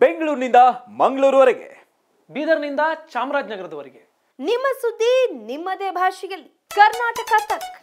ಬೆಂಗಳೂರಿನಿಂದ ಮಂಗಳೂರುವರೆಗೆ, ಬೀದರ್ನಿಂದ ಚಾಮರಾಜನಗರದವರೆಗೆ ನಿಮ್ಮ ಸುದ್ದಿ ನಿಮ್ಮದೇ ಭಾಷೆಯಲ್ಲಿ ಕರ್ನಾಟಕ ತಕ್.